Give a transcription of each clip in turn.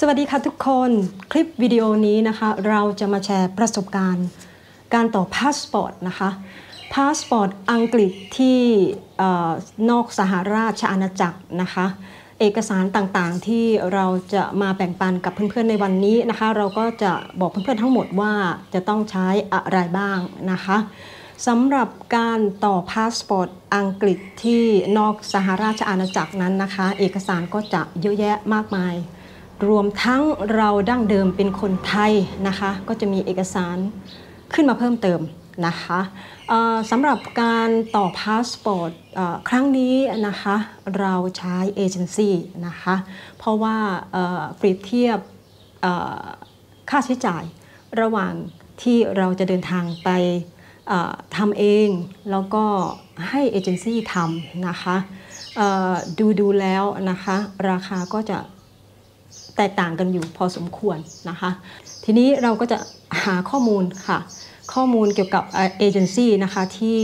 สวัสดีค่ะทุกคนคลิปวิดีโอนี้นะคะเราจะมาแชร์ประสบการณ์การต่อพาสปอร์ตนะคะพาสปอร์ตอังกฤษที่นอกสหราชอาณาจักรนะคะเอกสารต่างๆที่เราจะมาแบ่งปันกับเพื่อนๆในวันนี้นะคะเราก็จะบอกเพื่อนๆทั้งหมดว่าจะต้องใช้อะไรบ้างนะคะสำหรับการต่อพาสปอร์ตอังกฤษที่นอกสหราชอาณาจักรนั้นนะคะเอกสารก็จะเยอะแยะมากมายรวมทั้งเราดั้งเดิมเป็นคนไทยนะคะก็จะมีเอกสารขึ้นมาเพิ่มเติมนะคะสำหรับการต่อพาสปอร์ตครั้งนี้นะคะเราใช้เอเจนซี่นะคะเพราะว่าเปรียบเทียบค่าใช้จ่ายระหว่างที่เราจะเดินทางไปทำเองแล้วก็ให้เอเจนซี่ทำนะคะดูแล้วนะคะราคาก็จะแตกต่างกันอยู่พอสมควรนะคะทีนี้เราก็จะหาข้อมูลค่ะข้อมูลเกี่ยวกับเอเจนซี่นะคะที่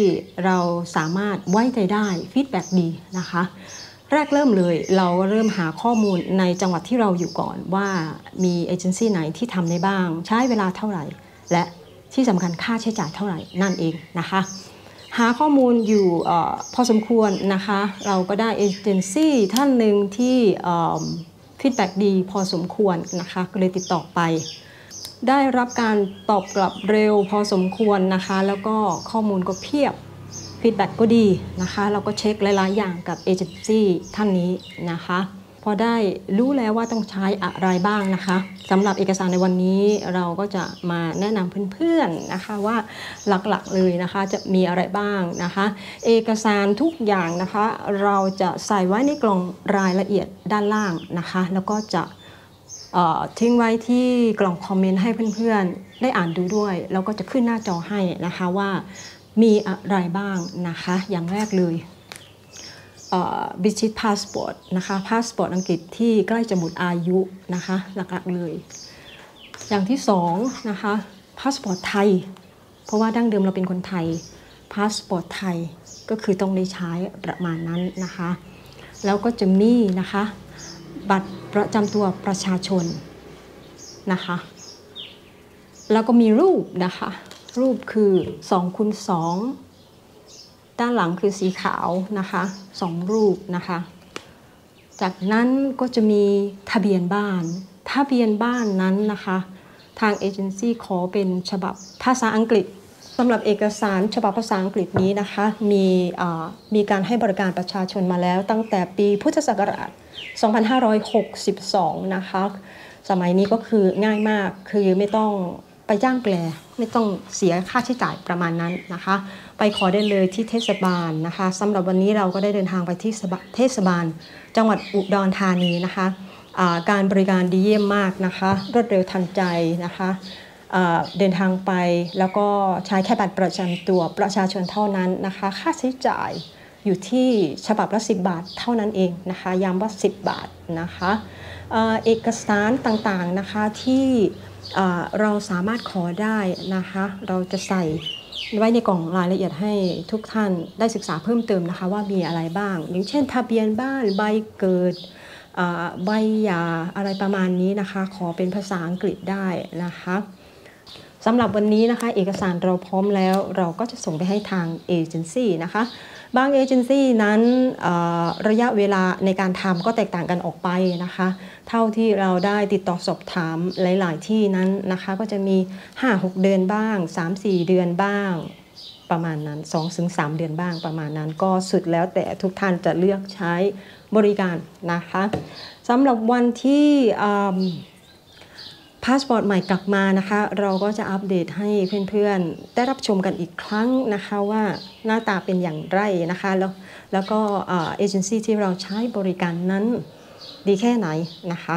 เราสามารถไว้ใจได้ฟีดแบ็กดีนะคะแรกเริ่มเลยเราเริ่มหาข้อมูลในจังหวัดที่เราอยู่ก่อนว่ามีเอเจนซี่ไหนที่ทำได้บ้างใช้เวลาเท่าไหร่และที่สำคัญค่าใช้จ่ายเท่าไหร่นั่นเองนะคะหาข้อมูลอยู่พอสมควรนะคะเราก็ได้เอเจนซี่ท่านหนึ่งที่ฟีดแบ็กดีพอสมควรนะคะก็เลยติดต่อไปได้รับการตอบกลับเร็วพอสมควรนะคะแล้วก็ข้อมูลก็เพียบฟีดแบ็กก็ดีนะคะเราก็เช็คหลายๆอย่างกับเอเจนซี่ท่านนี้นะคะพอได้รู้แล้วว่าต้องใช้อะไรบ้างนะคะสำหรับเอกสารในวันนี้เราก็จะมาแนะนำเพื่อนๆนะคะว่าหลักๆเลยนะคะจะมีอะไรบ้างนะคะเอกสารทุกอย่างนะคะเราจะใส่ไว้ในกล่องรายละเอียดด้านล่างนะคะแล้วก็จะทิ้งไว้ที่กล่องคอมเมนต์ให้เพื่อนๆได้อ่านดูด้วยแล้วก็จะขึ้นหน้าจอให้นะคะว่ามีอะไรบ้างนะคะอย่างแรกเลยบิชิตพาสปอร์ตนะคะพาสปอร์ตอังกฤษที่ใกล้จะหมดอายุนะคะหลักๆเลยอย่างที่2นะคะพาสปอร์ตไทยเพราะว่าดั้งเดิมเราเป็นคนไทยพาสปอร์ตไทยก็คือต้องได้ใช้ประมาณนั้นนะคะแล้วก็จะมีนะคะบัตรประจำตัวประชาชนนะคะแล้วก็มีรูปนะคะรูปคือ2x2ด้านหลังคือสีขาวนะคะ2รูปนะคะจากนั้นก็จะมีทะเบียนบ้านทะเบียนบ้านนั้นนะคะทางเอเจนซี่ขอเป็นฉบับภาษาอังกฤษสำหรับเอกสารฉบับภาษาอังกฤษนี้นะคะมีการให้บริการประชาชนมาแล้วตั้งแต่ปีพุทธศักราช2562นะคะสมัยนี้ก็คือง่ายมากคือไม่ต้องไปจ้างแปลไม่ต้องเสียค่าใช้จ่ายประมาณนั้นนะคะไปขอได้เลยที่เทศบาลนะคะสำหรับวันนี้เราก็ได้เดินทางไปที่เทศบาลจังหวัดอุดรธานีนะคะการบริการดีเยี่ยมมากนะคะรวดเร็วทันใจนะคะเดินทางไปแล้วก็ใช้แค่บัตรประจำตัวประชาชนเท่านั้นนะคะค่าใช้จ่ายอยู่ที่ฉบับละ10 บาทเท่านั้นเองนะคะย้ำว่า10 บาทนะคะเอกสารต่างๆนะคะที่เราสามารถขอได้นะคะเราจะใส่ไว้ในกล่องรายละเอียดให้ทุกท่านได้ศึกษาเพิ่มเติมนะคะว่ามีอะไรบ้างอย่างเช่นทะเบียนบ้านใบเกิดใบหย่าอะไรประมาณนี้นะคะขอเป็นภาษาอังกฤษได้นะคะสำหรับวันนี้นะคะเอกสารเราพร้อมแล้วเราก็จะส่งไปให้ทางเอเจนซี่นะคะบางเอเจนซี่นั้นระยะเวลาในการทำก็แตกต่างกันออกไปนะคะเท่าที่เราได้ติดต่อสอบถามหลายๆที่นั้นนะคะก็จะมี 5-6 เดือนบ้าง 3-4 เดือนบ้างประมาณนั้น 2-3 เดือนบ้างประมาณนั้นก็สุดแล้วแต่ทุกท่านจะเลือกใช้บริการนะคะสำหรับวันที่พาสปอร์ตใหม่กลับมานะคะเราก็จะอัปเดตให้เพื่อนๆได้รับชมกันอีกครั้งนะคะว่าหน้าตาเป็นอย่างไรนะคะแล้วก็เอเจนซี่ที่เราใช้บริการนั้นดีแค่ไหนนะคะ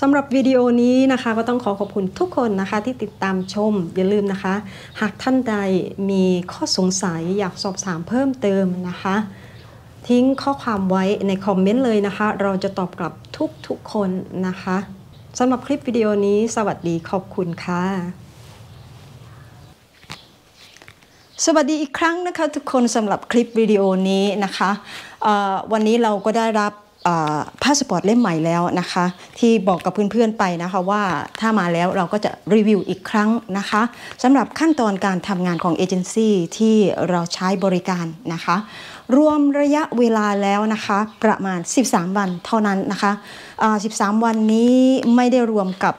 สำหรับวิดีโอนี้นะคะก็ต้องขอบคุณทุกคนนะคะที่ติดตามชมอย่าลืมนะคะหากท่านใดมีข้อสงสัยอยากสอบถามเพิ่มเติมนะคะทิ้งข้อความไว้ในคอมเมนต์เลยนะคะเราจะตอบกลับทุกๆคนนะคะสำหรับคลิปวิดีโอนี้สวัสดีขอบคุณค่ะสวัสดีอีกครั้งนะคะทุกคนสำหรับคลิปวิดีโอนี้นะคะวันนี้เราก็ได้รับ พาสปอร์ตเล่มใหม่แล้วนะคะที่บอกกับเพื่อนๆไปนะคะว่าถ้ามาแล้วเราก็จะรีวิวอีกครั้งนะคะสำหรับขั้นตอนการทำงานของเอเจนซี่ที่เราใช้บริการนะคะรวมระยะเวลาแล้วนะคะประมาณ13วันเท่านั้นนะคะ13วันนี้ไม่ได้รวมกับ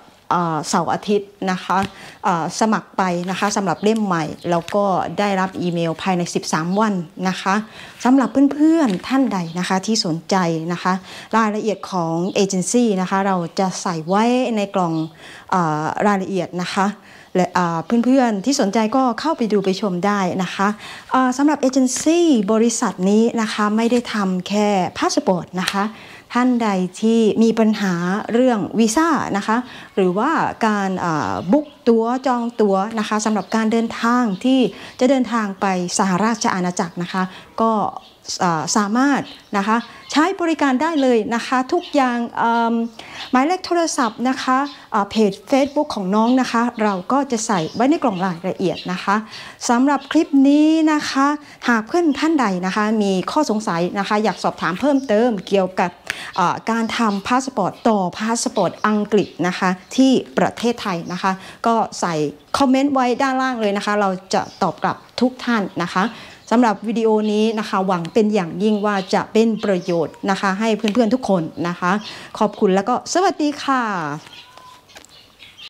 เสาร์อาทิตย์นะคะสมัครไปนะคะสำหรับเล่มใหม่แล้วก็ได้รับอีเมลภายใน13วันนะคะสำหรับเพื่อนๆท่านใดนะคะที่สนใจนะคะรายละเอียดของเอเจนซี่นะคะเราจะใส่ไว้ในกล่องรายละเอียดนะคะและเพื่อนๆที่สนใจก็เข้าไปดูไปชมได้นะคะสำหรับเอเจนซี่บริษัทนี้นะคะไม่ได้ทำแค่พาสปอร์ตนะคะท่านใดที่มีปัญหาเรื่องวีซ่านะคะหรือว่าการบุ๊กตั๋วจองตั๋วนะคะสำหรับการเดินทางที่จะเดินทางไปสหราชอาณาจักรนะคะก็สามารถนะคะใช้บริการได้เลยนะคะทุกอย่างหมายเลขโทรศัพท์นะคะเพจ Facebook ของน้องนะคะเราก็จะใส่ไว้ในกล่องรายละเอียดนะคะสำหรับคลิปนี้นะคะหากเพื่อนท่านใดนะคะมีข้อสงสัยนะคะอยากสอบถามเพิ่มเติมเกี่ยวกับการทำพาสปอร์ตต่อพาสปอร์ตอังกฤษนะคะที่ประเทศไทยนะคะก็ใส่คอมเมนต์ไว้ด้านล่างเลยนะคะเราจะตอบกลับทุกท่านนะคะสำหรับวิดีโอนี้นะคะหวังเป็นอย่างยิ่งว่าจะเป็นประโยชน์นะคะให้เพื่อนๆทุกคนนะคะขอบคุณแล้วก็สวัสดีค่ะ